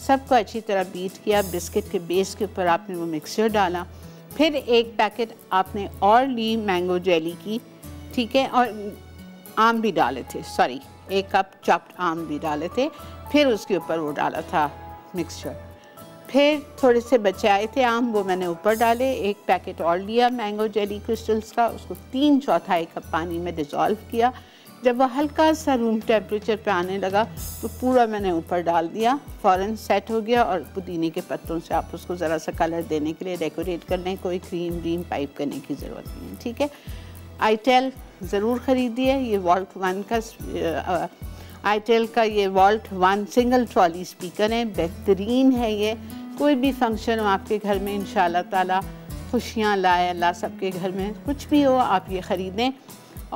सबको अच्छी तरह बीट किया, बिस्किट के बेस के ऊपर आपने वो मिक्सचर डाला। फिर एक पैकेट आपने और ली मैंगो जेली की, ठीक है, और आम भी डाले थे, सॉरी एक कप चॉप्ड आम भी डाले थे। फिर उसके ऊपर वो डाला था मिक्सचर। फिर थोड़े से बचाए थे आम, वो मैंने ऊपर डाले। एक पैकेट और लिया मैंगो जेली क्रिस्टल्स का, उसको तीन चौथाई कप पानी में डिज़ोल्व किया। जब वो हल्का सा रूम टेम्परेचर पे आने लगा तो पूरा मैंने ऊपर डाल दिया, फ़ौरन सेट हो गया। और पुदीने के पत्तों से आप उसको ज़रा सा कलर देने के लिए डेकोरेट कर लें, कोई क्रीम व्रीम पाइप करने की ज़रूरत नहीं है, ठीक है। आईटेल ज़रूर खरीदिए, ये वॉल्ट वन का आईटेल का ये vault one single trolley speaker है, बेहतरीन है ये। कोई भी फंक्शन हो आपके घर में, इंशाल्लाह ताला खुशियाँ लाए अल्लाह सबके घर में, कुछ भी हो आप ये ख़रीदें।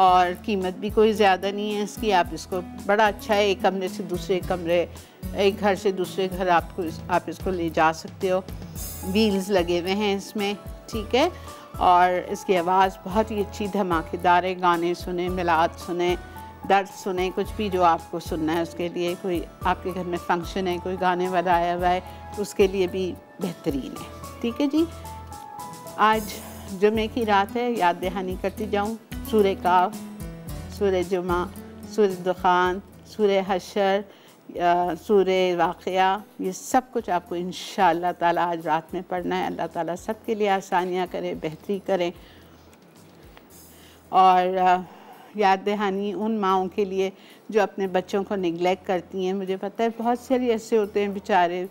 और कीमत भी कोई ज़्यादा नहीं है इसकी, आप इसको बड़ा अच्छा है, एक कमरे से दूसरे कमरे, एक घर से दूसरे घर आपको आप इसको ले जा सकते हो। व्हील्स लगे हुए हैं इसमें, ठीक है, और इसकी आवाज़ बहुत ही अच्छी धमाकेदार है। गाने सुने, मिलाद सुने, दर्द सुने, कुछ भी जो आपको सुनना है उसके लिए, कोई आपके घर में फंक्शन है, कोई गाने वाला आया हुआ है, उसके लिए भी बेहतरीन है। ठीक है जी, आज जुमे की रात है, याद दहानी करती जाऊँ। सूरह काफ, सूरह जुमा, सूरह दुखान, सूरह हशर, सूरह वाक़िया, ये सब कुछ आपको इंशाअल्लाह ताला आज रात में पढ़ना है। अल्लाह ताला सब के लिए आसानियाँ करे, बेहतरी करें। और याद दहानी उन माओं के लिए जो अपने बच्चों को निगलेक्ट करती हैं। मुझे पता है बहुत सारे ऐसे होते हैं बेचारे,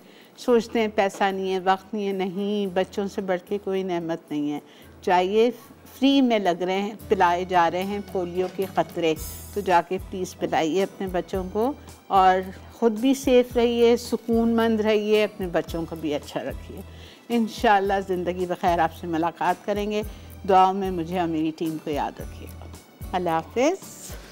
सोचते हैं पैसा नहीं है, वक्त नहीं है, नहीं, बच्चों से बढ़ के कोई नेमत नहीं है। चाहिए फ्री में लग रहे हैं, पिलाए जा रहे हैं पोलियो के ख़तरे, तो जाके प्लीज़ पिलाइए अपने बच्चों को, और ख़ुद भी सेफ़ रहिए, सुकूनमंद रहिए, अपने बच्चों को भी अच्छा रखिए। इंशाल्लाह ज़िंदगी बखैर आपसे मुलाकात करेंगे। दुआओं में मुझे और मेरी टीम को याद रखिएगा। अल्लाह हाफ़िज़।